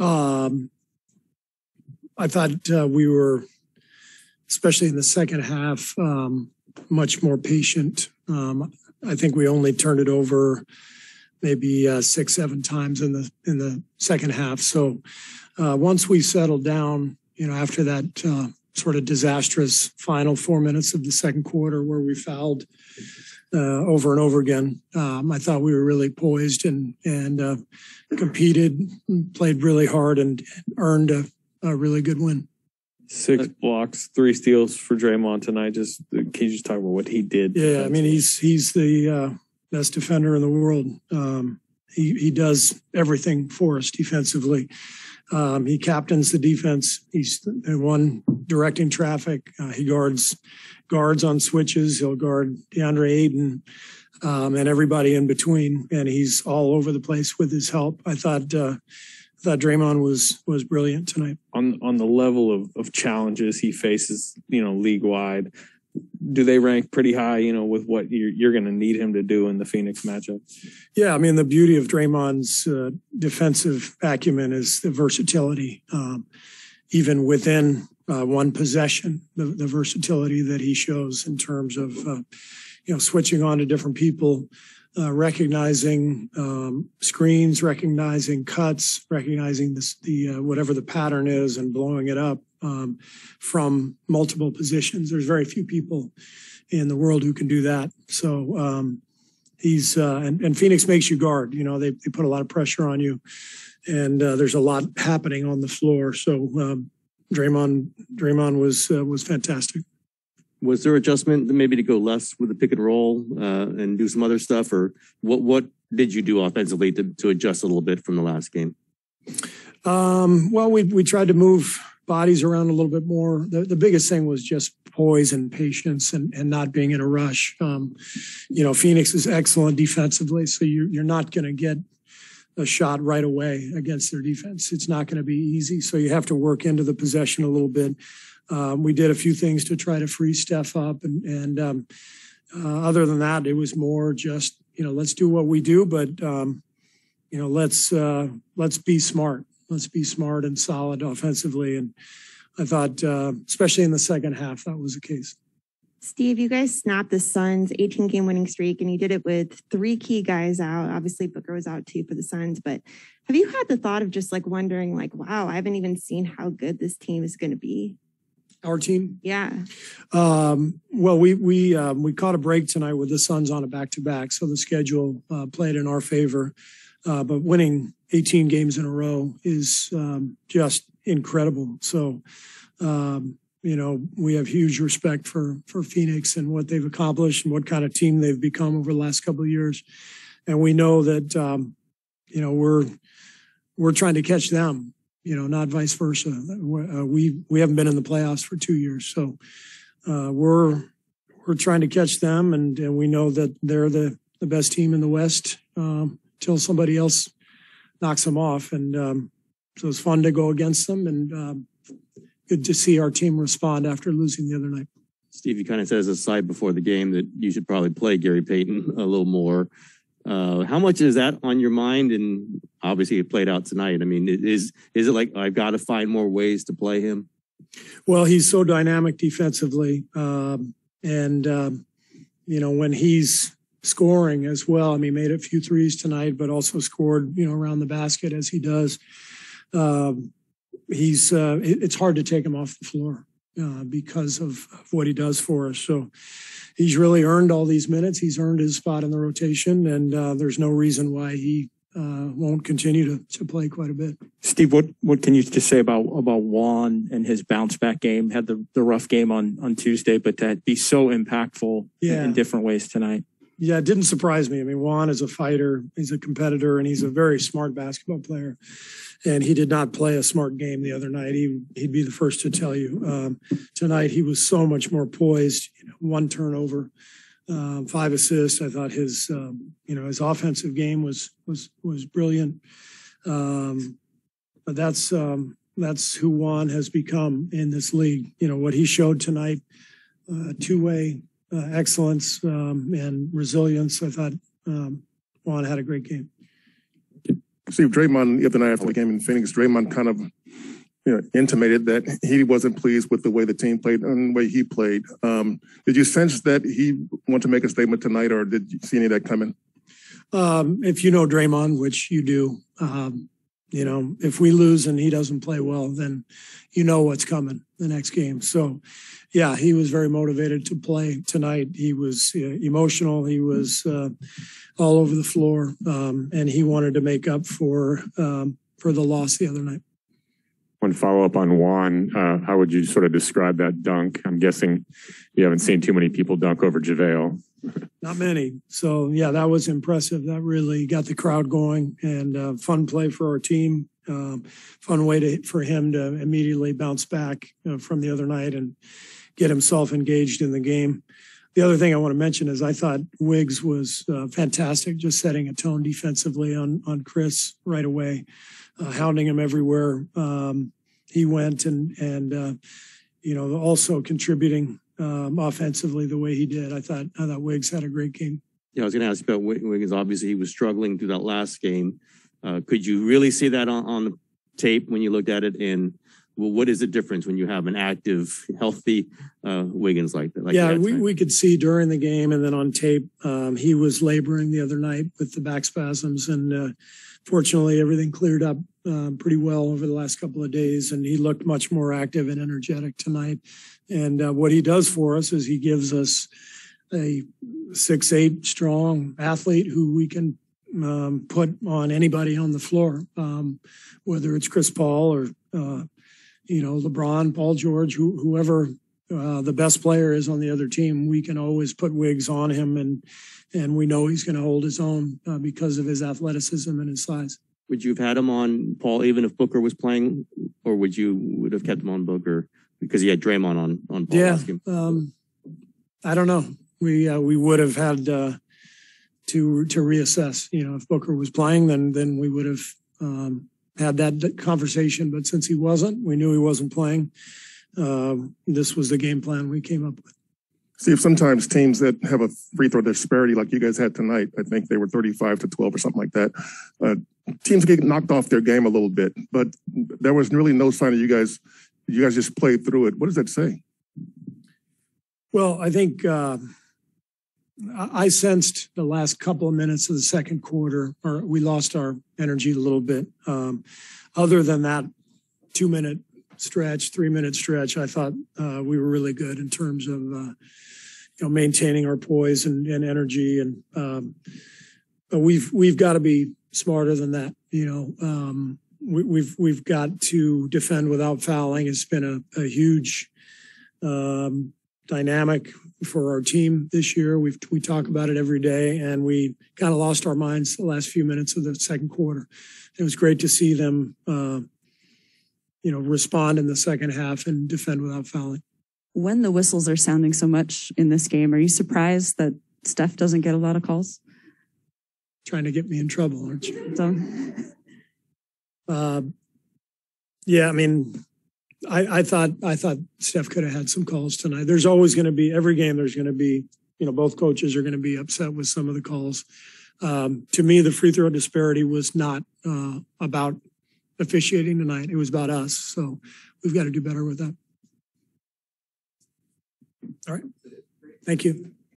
I thought we were, especially in the second half, much more patient. I think we only turned it over maybe 6-7 times in the second half. So once we settled down, you know, after that sort of disastrous final 4 minutes of the second quarter where we fouled over and over again, I thought we were really poised and competed, played really hard, and earned a really good win. 6 blocks, 3 steals for Draymond tonight. Can you just talk about what he did? Yeah, I mean, he's the best defender in the world. He does everything for us defensively. He captains the defense. He's the one directing traffic. He guards on switches. He'll guard DeAndre Ayton and everybody in between. And he's all over the place with his help. I thought Draymond was brilliant tonight. On the level of challenges he faces, you know, league wide, do they rank pretty high, you know, with what you're going to need him to do in the Phoenix matchup? Yeah, I mean, the beauty of Draymond's defensive acumen is the versatility, even within one possession, the versatility that he shows in terms of, you know, switching on to different people, recognizing screens, recognizing cuts, recognizing the whatever the pattern is and blowing it up from multiple positions. There's very few people in the world who can do that. So he's and Phoenix makes you guard. You know, they put a lot of pressure on you, and there's a lot happening on the floor. So Draymond was fantastic. Was there adjustment maybe to go less with the pick and roll and do some other stuff, or what did you do offensively to adjust a little bit from the last game? Well, we tried to move bodies around a little bit more. The biggest thing was just poise and patience and not being in a rush. You know, Phoenix is excellent defensively, so you're not going to get a shot right away against their defense. It's not going to be easy, so you have to work into the possession a little bit. We did a few things to try to free Steph up, and other than that, it was more just, you know, let's do what we do, but you know, let's be smart. Let's be smart and solid offensively, and I thought, especially in the second half, that was the case. Steve, you guys snapped the Suns' 18-game winning streak, and you did it with 3 key guys out. Obviously, Booker was out too for the Suns, but have you had the thought of just like wondering, like, wow, I haven't even seen how good this team is going to be? Our team? Yeah. Well, we caught a break tonight with the Suns on a back-to-back, so the schedule played in our favor. But winning 18 games in a row is just incredible. So, you know, we have huge respect for Phoenix and what they've accomplished and what kind of team they've become over the last couple of years. And we know that, you know, we're trying to catch them. You know, not vice versa. We haven't been in the playoffs for 2 years, so we're trying to catch them, and we know that they're the best team in the West till somebody else knocks them off. And so it's fun to go against them, and good to see our team respond after losing the other night. Steve, you kind of said as a side before the game that you should probably play Gary Payton a little more. How much is that on your mind? And obviously it played out tonight. I mean, is it like, I've got to find more ways to play him? Well, he's so dynamic defensively. You know, when he's scoring as well, I mean, made a few threes tonight, but also scored, you know, around the basket as he does. It's hard to take him off the floor because of what he does for us. So he's really earned all these minutes. He's earned his spot in the rotation, and there's no reason why he won't continue to play quite a bit. Steve, what can you just say about Juan and his bounce back game? Had the rough game on Tuesday, but to be so impactful in different ways tonight. Yeah, it didn't surprise me. I mean, Juan is a fighter, he's a competitor, and he's a very smart basketball player. And he did not play a smart game the other night. He'd be the first to tell you. Tonight, he was so much more poised. You know, 1 turnover, 5 assists. I thought his, you know, his offensive game was brilliant. But that's who Juan has become in this league. You know, what he showed tonight, two-way. Excellence and resilience. I thought Juan had a great game. see Draymond the other night after the game in Phoenix, Draymond kind of, you know, intimated that he wasn't pleased with the way the team played and the way he played. Did you sense that he wanted to make a statement tonight, or did you see any of that coming? If you know Draymond, which you do, you know, if we lose and he doesn't play well, then you know what's coming the next game. So, yeah, he was very motivated to play tonight. He was emotional. He was all over the floor, and he wanted to make up for the loss the other night. One follow-up on Juan, how would you sort of describe that dunk? I'm guessing you haven't seen too many people dunk over JaVale. Not many. So, yeah, that was impressive. That really got the crowd going, and fun play for our team. Fun way for him to immediately bounce back from the other night and get himself engaged in the game. The other thing I want to mention is I thought Wiggs was fantastic, just setting a tone defensively on Chris right away, hounding him everywhere he went, and you know, also contributing offensively the way he did. I thought Wiggs had a great game. Yeah, I was going to ask about Wiggs. Obviously, he was struggling through that last game. Could you really see that on the tape when you looked at it? And well, what is the difference when you have an active, healthy Wiggins like that? Like yeah, we could see during the game and then on tape, he was laboring the other night with the back spasms. And fortunately, everything cleared up pretty well over the last couple of days. And he looked much more active and energetic tonight. And what he does for us is he gives us a 6'8" strong athlete who we can put on anybody on the floor, whether it's Chris Paul or you know, LeBron, Paul George, whoever the best player is on the other team. We can always put Wiggs on him, and we know he's going to hold his own because of his athleticism and his size. Would you have had him on Paul even if Booker was playing, or would have kept him on Booker because he had Draymond on Paul? Yeah, I don't know. We would have had to reassess. You know, if Booker was playing, then we would have had that conversation, but since he wasn't, we knew he wasn't playing. This was the game plan we came up with. See, if sometimes teams that have a free throw disparity like you guys had tonight, I think they were 35-12 or something like that, teams get knocked off their game a little bit, but there was really no sign of you guys. You guys just played through it. What does that say? Well, I think I sensed the last couple of minutes of the second quarter, or we lost our energy a little bit. Other than that 2-minute stretch, 3-minute stretch, I thought we were really good in terms of, you know, maintaining our poise and energy. And we've got to be smarter than that. You know, we've got to defend without fouling. It's been a huge dynamic for our team this year. We talk about it every day, and we kind of lost our minds the last few minutes of the second quarter. It was great to see them, you know, respond in the second half and defend without fouling. When the whistles are sounding so much in this game, are you surprised that Steph doesn't get a lot of calls? Trying to get me in trouble, aren't you? So. Yeah, I mean, I thought Steph could have had some calls tonight. There's always going to be, every game there's going to be, you know, both coaches are going to be upset with some of the calls. To me, the free throw disparity was not about officiating tonight. It was about us. So we've got to do better with that. All right. Thank you.